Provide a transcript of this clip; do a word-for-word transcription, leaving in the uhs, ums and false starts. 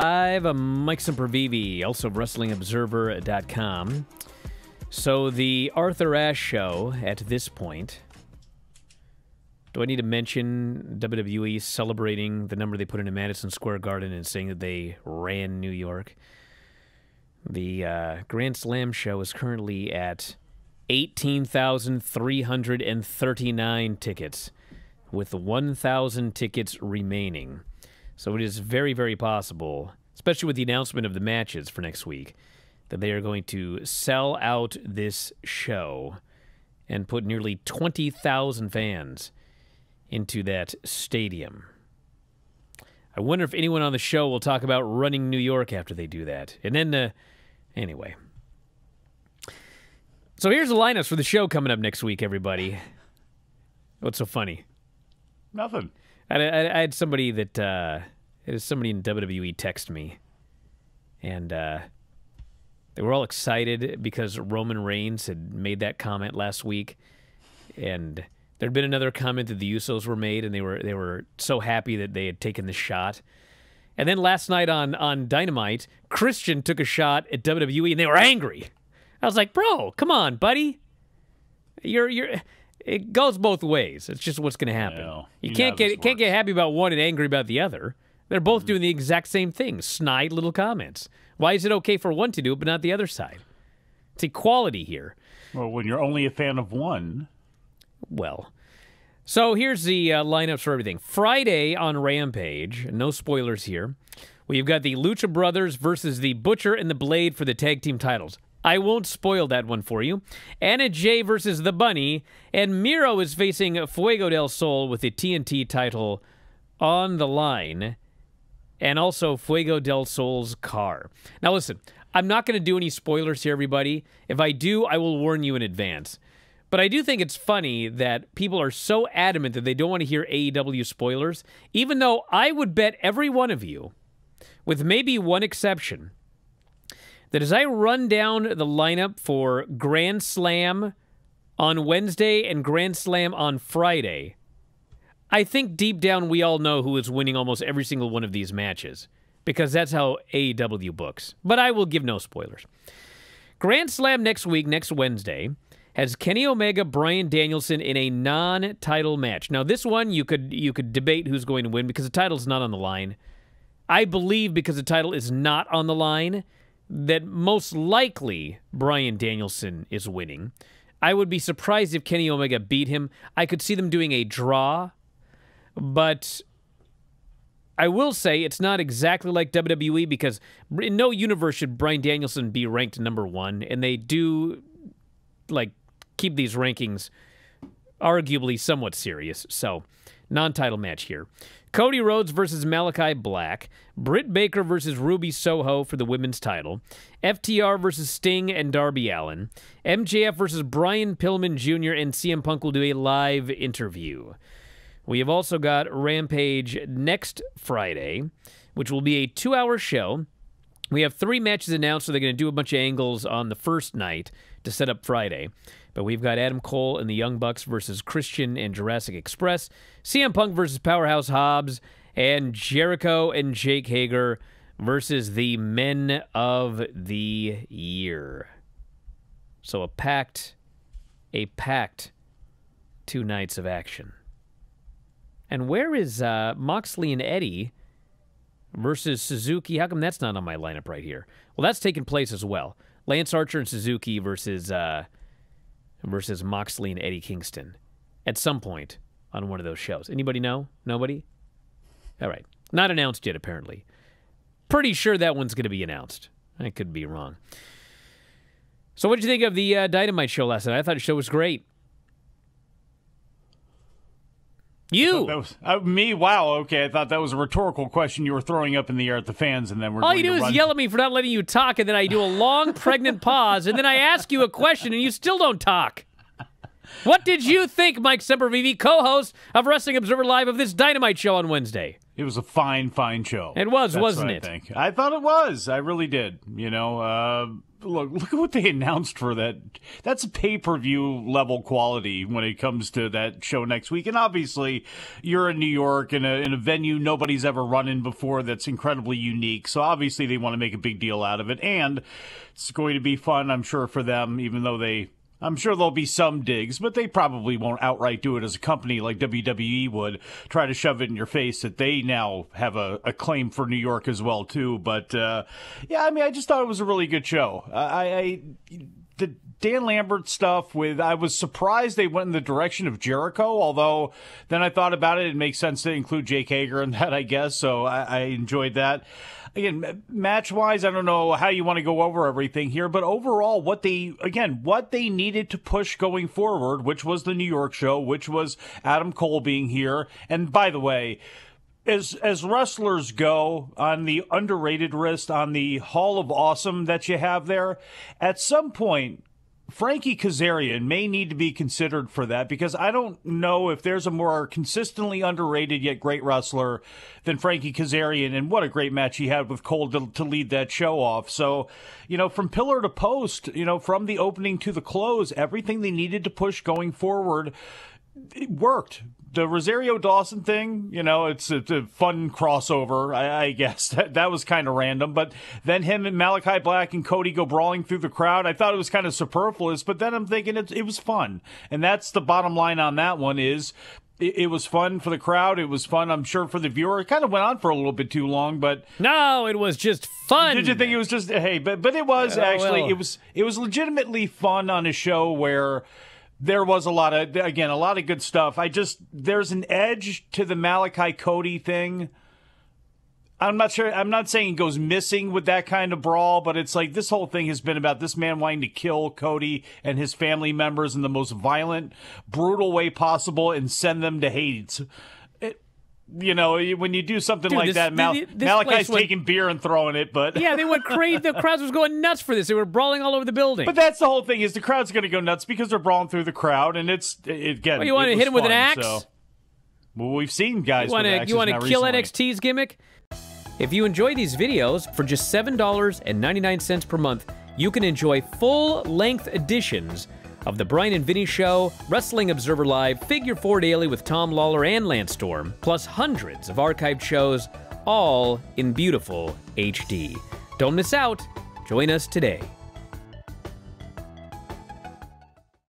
Live, I'm Mike Sempervivi, also of Wrestling Observer dot com. So the Arthur Ashe Show at this point. Do I need to mention W W E celebrating the number they put into Madison Square Garden and saying that they ran New York? The uh, Grand Slam Show is currently at eighteen thousand three hundred thirty-nine tickets, with one thousand tickets remaining. So it is very, very possible, especially with the announcement of the matches for next week, that they are going to sell out this show and put nearly twenty thousand fans into that stadium. I wonder if anyone on the show will talk about running New York after they do that. And then, uh, anyway. So here's the lineups for the show coming up next week, everybody. What's so funny? Nothing. I, I, I had somebody that, uh, it was somebody in W W E text me, and uh, they were all excited because Roman Reigns had made that comment last week, and there'd been another comment that the Usos were made, and they were they were so happy that they had taken the shot. And then last night on on Dynamite, Christian took a shot at W W E, and they were angry. I was like, bro, come on, buddy. You're you're. It goes both ways. It's just what's going to happen. Well, you you can't get can't get happy about one and angry about the other. They're both mm-hmm. doing the exact same thing. Snide little comments. Why is it okay for one to do it but not the other side? It's equality here. Well, when you're only a fan of one. Well, so here's the uh, lineups for everything. Friday on Rampage, no spoilers here, we've got the Lucha Brothers versus the Butcher and the Blade for the tag team titles. I won't spoil that one for you. Anna Jay versus the Bunny, and Miro is facing Fuego del Sol with the T N T title on the line, and also Fuego del Sol's car. Now listen, I'm not going to do any spoilers here, everybody. If I do, I will warn you in advance. But I do think it's funny that people are so adamant that they don't want to hear A E W spoilers, even though I would bet every one of you, with maybe one exception, that as I run down the lineup for Grand Slam on Wednesday and Grand Slam on Friday, I think deep down we all know who is winning almost every single one of these matches, because that's how A E W books. But I will give no spoilers. Grand Slam next week, next Wednesday, has Kenny Omega, Bryan Danielson in a non-title match. Now, this one you could you could debate who's going to win because the title's not on the line. I believe because the title is not on the line that most likely Bryan Danielson is winning. I would be surprised if Kenny Omega beat him. I could see them doing a draw, but I will say it's not exactly like W W E because in no universe should Bryan Danielson be ranked number one, and they do, like, keep these rankings arguably somewhat serious. So, non-title match here. Cody Rhodes versus Malakai Black. Britt Baker versus Ruby Soho for the women's title. F T R versus Sting and Darby Allin. M J F versus Brian Pillman Junior and C M Punk will do a live interview. We have also got Rampage next Friday, which will be a two-hour show. We have three matches announced, so they're going to do a bunch of angles on the first night to set up Friday. But we've got Adam Cole and the Young Bucks versus Christian and Jurassic Express, C M Punk versus Powerhouse Hobbs, and Jericho and Jake Hager versus the Men of the Year. So a packed, a packed two nights of action. And where is uh, Moxley and Eddie versus Suzuki? How come that's not on my lineup right here? Well, that's taking place as well. Lance Archer and Suzuki versus uh, versus Moxley and Eddie Kingston at some point on one of those shows. Anybody know? Nobody? All right. Not announced yet, apparently. Pretty sure that one's going to be announced. I could be wrong. So what did you think of the uh, Dynamite show last night? I thought the show was great. You. That was, uh, me? Wow, okay. I thought that was a rhetorical question you were throwing up in the air at the fans, and then we're all you do is run. Yell at me for not letting you talk, and then I do a long, pregnant pause, and then I ask you a question, and you still don't talk. What did you think, Mike Sempervivi, co-host of Wrestling Observer Live, of this Dynamite show on Wednesday? It was a fine, fine show. It was, That's wasn't it? I think. I thought it was. I really did. You know, uh, look, look at what they announced for that. That's pay-per-view level quality when it comes to that show next week. And obviously, you're in New York in a, in a venue nobody's ever run in before that's incredibly unique. So obviously, they want to make a big deal out of it. And it's going to be fun, I'm sure, for them, even though they... I'm sure there'll be some digs, but they probably won't outright do it as a company like W W E would, try to shove it in your face that they now have a, a claim for New York as well, too. But, uh, yeah, I mean, I just thought it was a really good show. I, I the Dan Lambert stuff with, I was surprised they went in the direction of Jericho, although then I thought about it, it makes sense to include Jake Hager in that, I guess, so I, I enjoyed that. Again, match-wise, I don't know how you want to go over everything here, but overall, what they, again, what they needed to push going forward, which was the New York show, which was Adam Cole being here. And by the way, as as wrestlers go on the underrated list, on the Hall of Awesome that you have there, at some point, Frankie Kazarian may need to be considered for that, because I don't know if there's a more consistently underrated yet great wrestler than Frankie Kazarian, and what a great match he had with Cole to, to lead that show off. So, you know, from pillar to post, you know, from the opening to the close, everything they needed to push going forward, it worked. The Rosario Dawson thing, you know, it's a, it's a fun crossover, I, I guess. That, that was kind of random. But then him and Malakai Black and Cody go brawling through the crowd. I thought it was kind of superfluous, but then I'm thinking it, it was fun. And that's the bottom line on that one is it, it was fun for the crowd. It was fun, I'm sure, for the viewer. It kind of went on for a little bit too long, but... No, it was just fun. Did you think it was just... Hey, but, but it was oh, actually... Well. It was It was legitimately fun on a show where... There was a lot of, again, a lot of good stuff. I just, there's an edge to the Malakai Cody thing. I'm not sure, I'm not saying it goes missing with that kind of brawl, but it's like this whole thing has been about this man wanting to kill Cody and his family members in the most violent, brutal way possible and send them to Hades. You know, when you do something Dude, like this, that, Mal- Malakai's went, taking beer and throwing it, but... Yeah, they went crazy. The crowds was going nuts for this. They were brawling all over the building. But that's the whole thing, is the crowd's going to go nuts because they're brawling through the crowd, and it's... It, again, well, you want to hit him fun, with an axe? So. Well, we've seen guys you wanna, with axes You want to kill recently. N X T's gimmick? If you enjoy these videos, for just seven dollars and ninety-nine cents per month, you can enjoy full-length editions of The Bryan and Vinny Show, Wrestling Observer Live, Figure Four Daily with Tom Lawler and Lance Storm, plus hundreds of archived shows, all in beautiful H D. Don't miss out. Join us today.